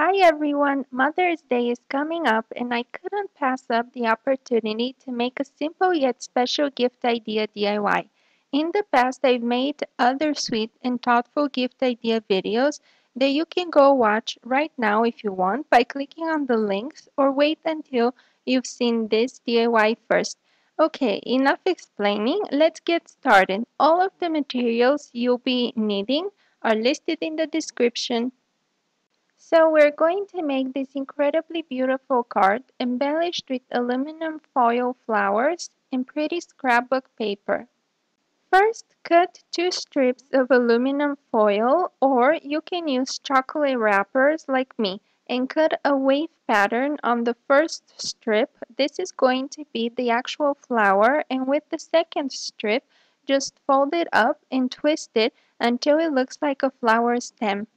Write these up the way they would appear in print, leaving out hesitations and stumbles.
Hi everyone, Mother's Day is coming up and I couldn't pass up the opportunity to make a simple yet special gift idea DIY. In the past, I've made other sweet and thoughtful gift idea videos that you can go watch right now if you want by clicking on the links or wait until you've seen this DIY first. Okay, enough explaining, let's get started. All of the materials you'll be needing are listed in the description. So we're going to make this incredibly beautiful card embellished with aluminum foil flowers and pretty scrapbook paper. First, cut 2 strips of aluminum foil, or you can use chocolate wrappers like me, and cut a wave pattern on the first strip. This is going to be the actual flower, and with the second strip, just fold it up and twist it until it looks like a flower stem.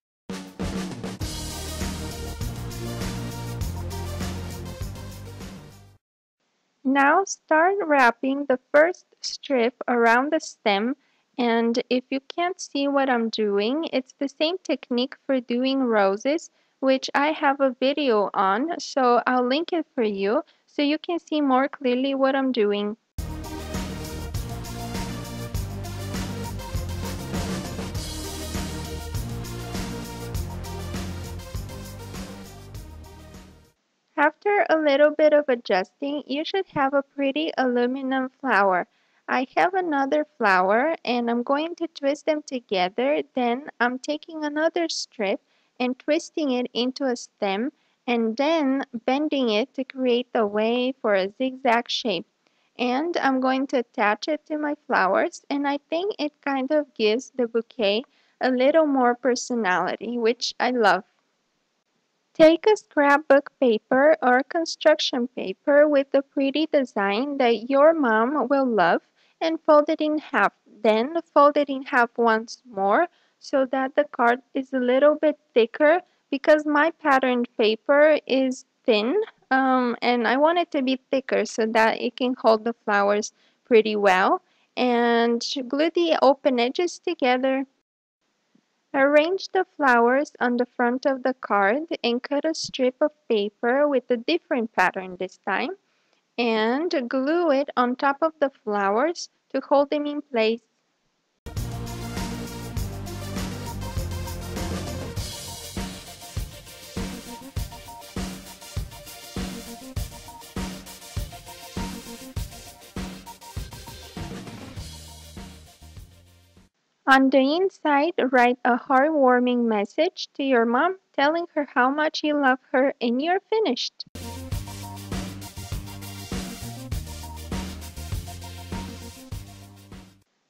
Now start wrapping the first strip around the stem, and if you can't see what I'm doing, it's the same technique for doing roses, which I have a video on, so I'll link it for you so you can see more clearly what I'm doing. After a little bit of adjusting, you should have a pretty aluminum flower. I have another flower and I'm going to twist them together. Then I'm taking another strip and twisting it into a stem and then bending it to create a wave or a zigzag shape. And I'm going to attach it to my flowers, and I think it kind of gives the bouquet a little more personality, which I love. Take a scrapbook paper or construction paper with a pretty design that your mom will love and fold it in half. Then fold it in half once more so that the card is a little bit thicker, because my patterned paper is thin and I want it to be thicker so that it can hold the flowers pretty well. And glue the open edges together. Arrange the flowers on the front of the card and cut a strip of paper with a different pattern this time and glue it on top of the flowers to hold them in place. On the inside, write a heartwarming message to your mom telling her how much you love her, and you're finished.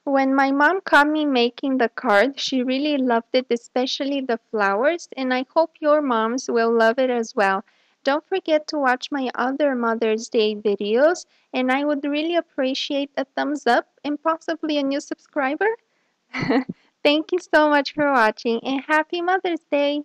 When my mom caught me making the card, she really loved it, especially the flowers, and I hope your moms will love it as well. Don't forget to watch my other Mother's Day videos, and I would really appreciate a thumbs up and possibly a new subscriber. Thank you so much for watching, and happy Mother's Day!